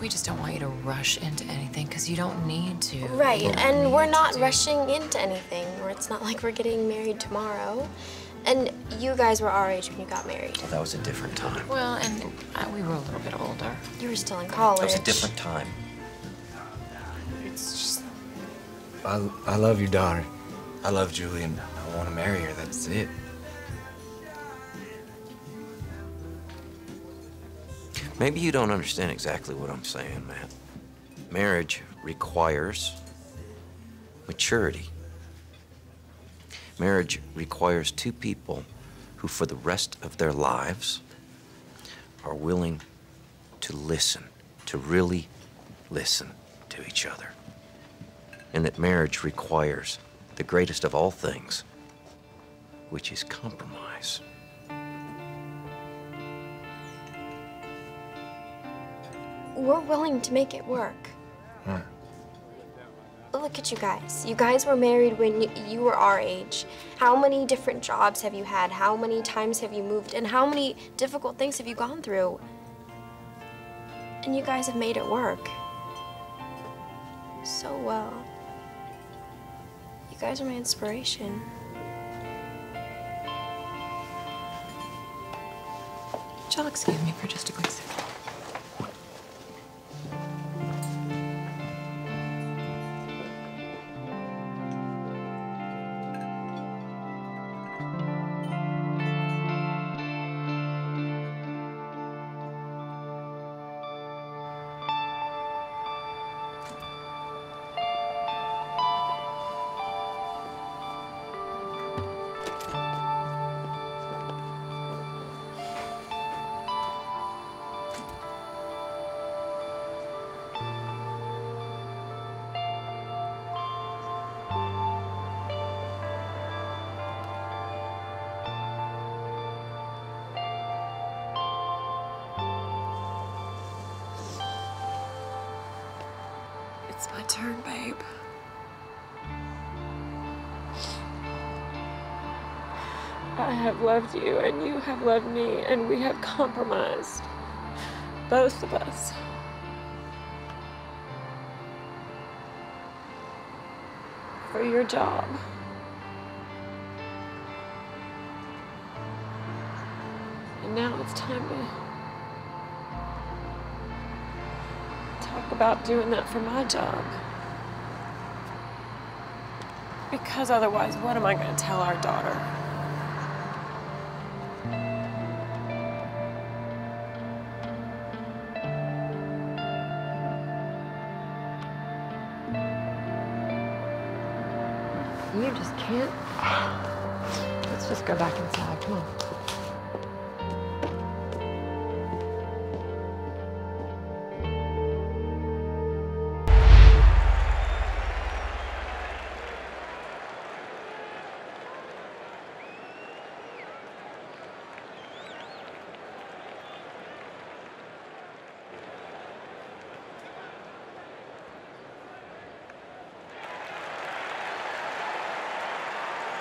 We just don't want you to rush into anything because you don't need to. Right, and we're not rushing into anything. Or it's not like we're getting married tomorrow. And you guys were our age when you got married. Well, that was a different time. Well, and we were a little bit older. You were still in college. That was a different time. It's just... I love your daughter. I love Julie, and I want to marry her. That's it. Maybe you don't understand exactly what I'm saying, Matt. Marriage requires maturity. Marriage requires two people who, for the rest of their lives, are willing to listen, to really listen to each other. And that marriage requires the greatest of all things, which is compromise. We're willing to make it work. Huh. Look at you guys. You guys were married when you were our age. How many different jobs have you had? How many times have you moved? And how many difficult things have you gone through? And you guys have made it work so well. You guys are my inspiration. Y'all excuse me for just a quick second. It's my turn, babe. I have loved you, and you have loved me, and we have compromised. Both of us. For your job. And now it's time to talk about doing that for my job. Because otherwise, what am I going to tell our daughter? You just can't. Let's just go back inside. Come on.